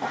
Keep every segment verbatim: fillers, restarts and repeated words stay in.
bác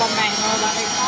Con này thôi là đi khó.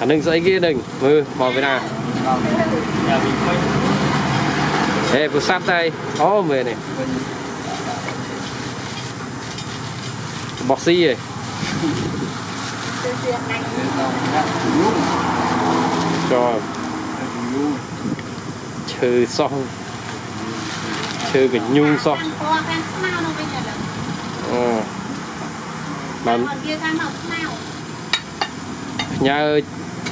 Anh đừng dậy kia đừng, mưa vào bên nào. Ê, vừa sát tay, ó về này. Bọc xi rồi. Trời. Trừ xong. Trừ cái nhung xong. Ờ. Bạn nhà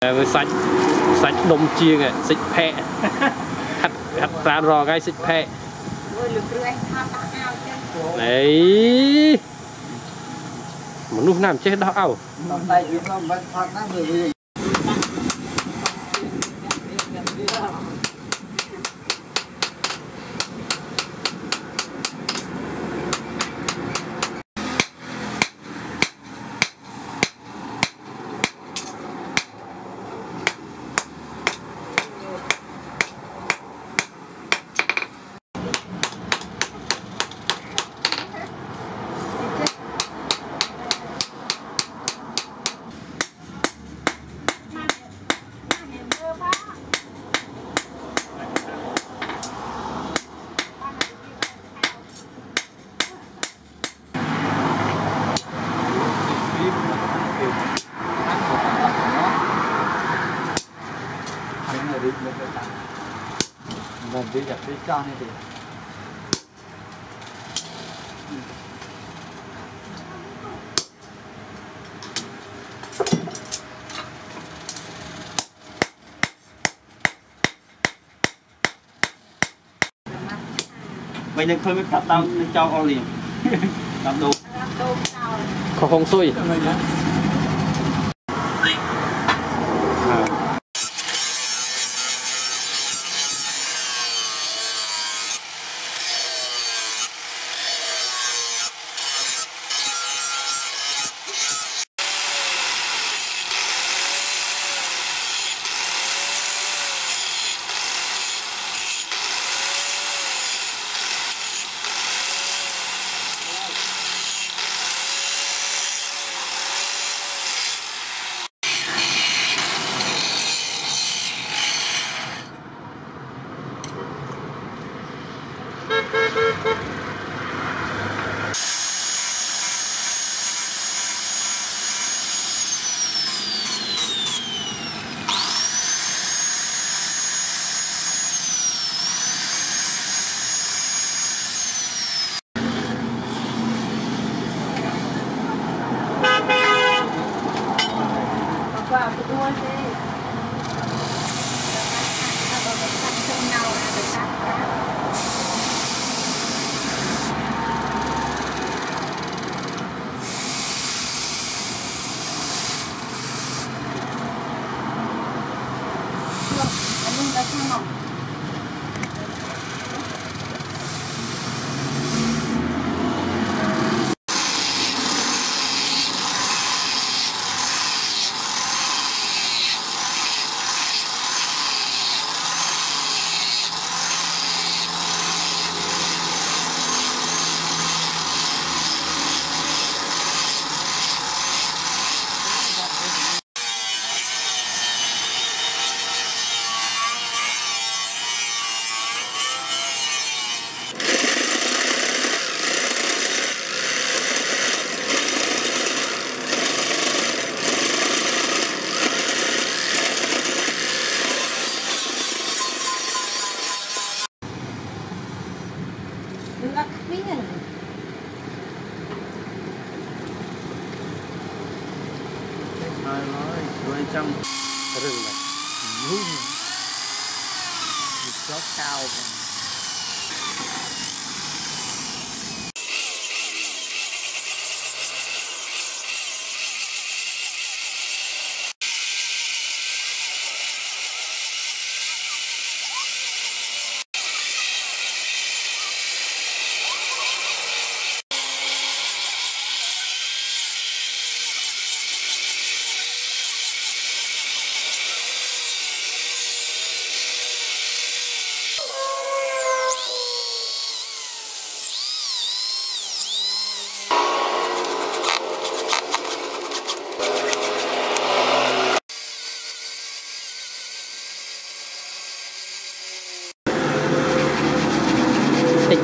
với sạch sạch đông chiêng này, xịt phe hạt hạt ra rò ngay xịt phe đấy một lúc làm chết đau ảo. Đi giặt đi cho này thì Vậy nên khơi mới tập tao cho con liền. Tập đồ. Có không xui.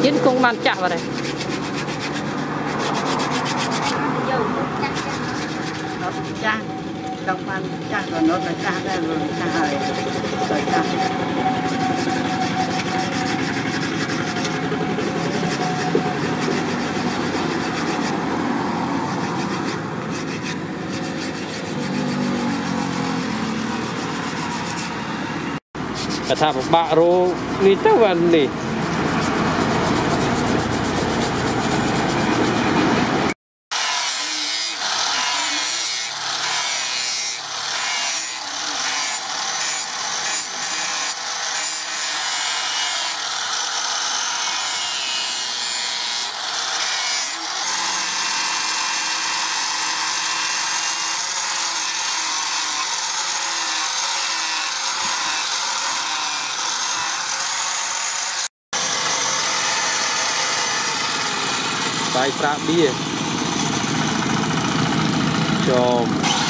Chín cũng mang chặt vào đây. Nó cũng chặt, trong mang chặt rồi nó phải chặt ra rồi chặt hơi, rồi chặt. Cái tháp bạc rô đi tới gần đi. Bài trạm bia chồm.